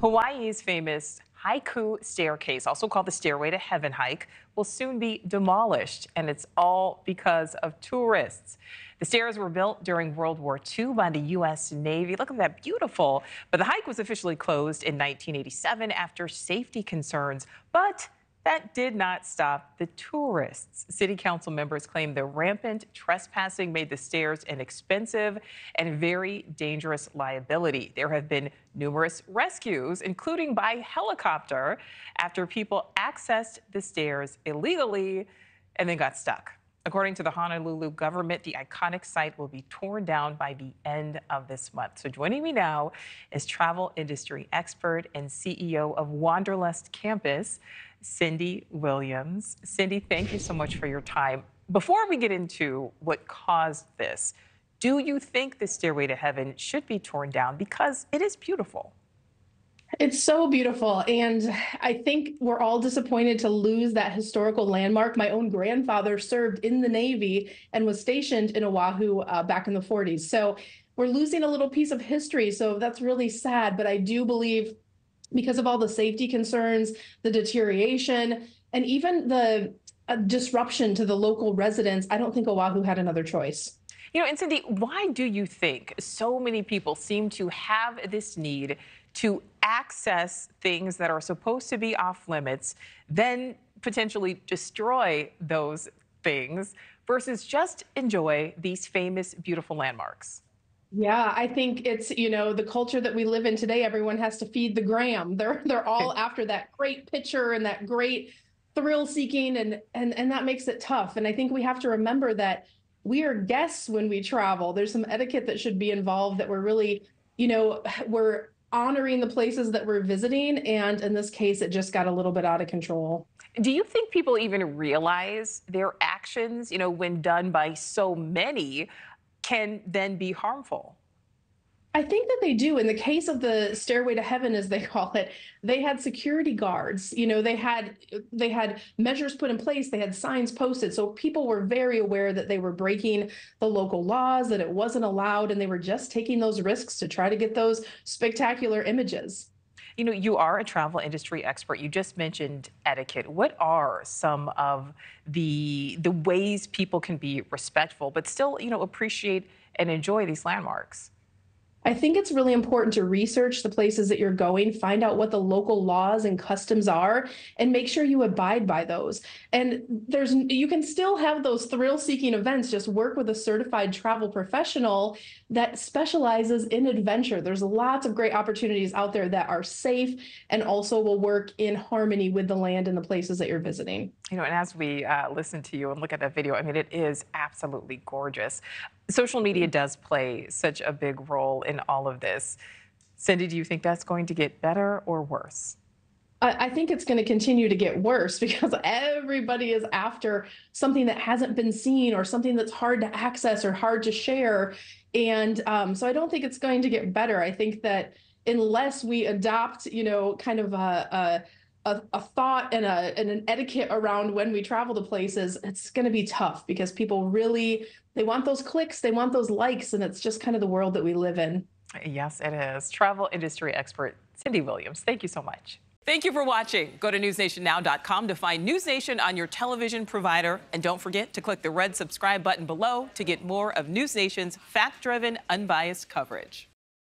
Hawaii's famous Haiku Staircase, also called the Stairway to Heaven hike, will soon be demolished, and it's all because of tourists. The stairs were built during World War II by the U.S. Navy. Look at that, beautiful. But the hike was officially closed in 1987 after safety concerns. But that did not stop the tourists. City council members claim the rampant trespassing made the stairs an expensive and very dangerous liability. There have been numerous rescues, including by helicopter, after people accessed the stairs illegally and then got stuck. According to the Honolulu government, the iconic site will be torn down by the end of this month. So joining me now is travel industry expert and CEO of Wanderlust Campus, Cindy Williams. Cindy, thank you so much for your time. Before we get into what caused this, do you think the Stairway to Heaven should be torn down because it is beautiful? It's so beautiful, and I think we're all disappointed to lose that historical landmark. My own grandfather served in the Navy and was stationed in Oahu back in the 40s. So we're losing a little piece of history, so that's really sad, but I do believe because of all the safety concerns, the deterioration, and even the disruption to the local residents, I don't think Oahu had another choice. You know, and Cindy, why do you think so many people seem to have this need to access things that are supposed to be off limits, then potentially destroy those things versus just enjoy these famous, beautiful landmarks? Yeah, I think it's, you know, the culture that we live in today, everyone has to feed the gram. They're all after that great picture and that great thrill seeking, and that makes it tough. And I think we have to remember that we are guests when we travel. There's some etiquette that should be involved, that we're really, you know, we're honoring the places that we're visiting. And in this case, it just got a little bit out of control. Do you think people even realize their actions, you know, when done by so many, can then be harmful? I think that they do. In the case of the Stairway to Heaven, as they call it, they had security guards. You know, they had measures put in place. They had signs posted. So people were very aware that they were breaking the local laws, that it wasn't allowed, and they were just taking those risks to try to get those spectacular images. You know, you are a travel industry expert. You just mentioned etiquette. What are some of the ways people can be respectful, but still, you know, appreciate and enjoy these landmarks? I think it's really important to research the places that you're going, find out what the local laws and customs are, and make sure you abide by those. And you can still have those thrill-seeking events, just work with a certified travel professional that specializes in adventure. There's lots of great opportunities out there that are safe and also will work in harmony with the land and the places that you're visiting. You know, and as we listen to you and look at that video, I mean, it is absolutely gorgeous. Social media does play such a big role in all of this. Cindy, do you think that's going to get better or worse? I think it's going to continue to get worse because everybody is after something that hasn't been seen or something that's hard to access or hard to share. And so I don't think it's going to get better. I think that unless we adopt, you know, kind of a thought and an etiquette around when we travel to places, it's going to be tough because people really, they want those clicks, they want those likes, and it's just kind of the world that we live in. Yes, it is. Travel industry expert Cindy Williams, thank you so much. Thank you for watching. Go to newsnationnow.com to find NewsNation on your television provider, and don't forget to click the red subscribe button below to get more of NewsNation's fact-driven, unbiased coverage.